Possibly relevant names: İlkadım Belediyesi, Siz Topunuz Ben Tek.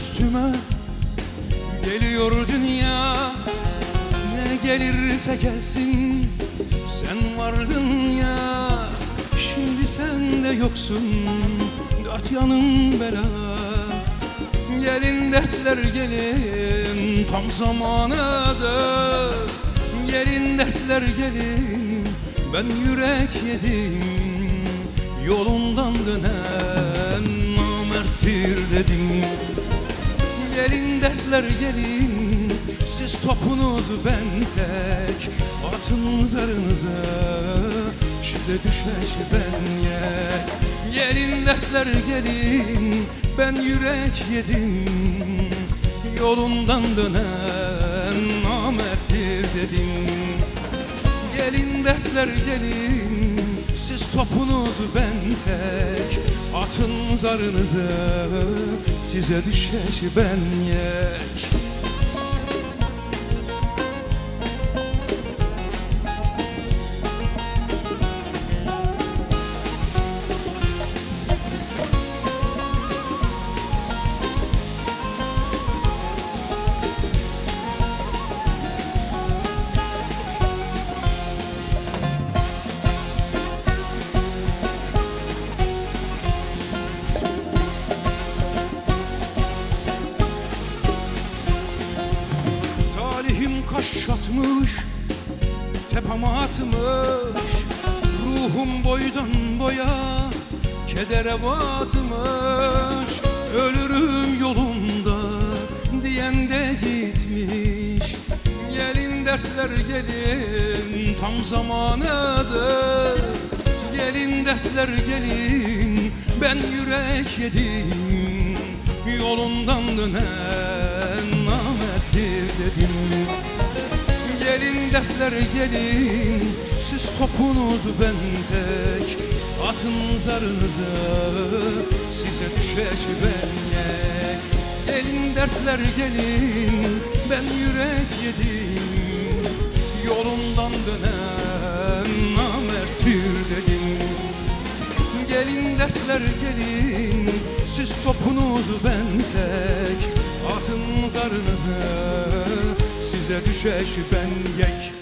üstüme geliyor dünya. Ne gelirse gelsin sen vardın ya. Şimdi sen de yoksun, dört yanım bela. Gelin dertler gelin, tam zamanıdır. Gelin dertler gelin, ben yürek yedim. Yolundan dönen namerttir dedim. Gelin dertler gelin, siz topunuz ben tek. Atın zarınıza, şide düşer ben yek. Gelin dertler gelin, ben yürek yedim. Yolundan dönen namerttir dedim. Gelin dertler gelin, siz topunuz ben tek. Atın zarınıza, size düşer ben yek. Kaş atmış, tepama atmış. Ruhum boydan boya kedere batmış. Ölürüm yolumda diyen de gitmiş. Gelin dertler gelin, tam zamanıdır. Gelin dertler gelin, ben yürek yedim. Yolundan dönen namerttir dedim. Gelin dertler gelin, siz topunuz ben tek. Atın zarınıza, size düşer ben yek. Gelin dertler gelin, ben yürek yedim. Yolundan dönen namerttir dedim. Gelin dertler gelin, siz topunuz ben tek. Atın zarınıza, size düşer ben yek.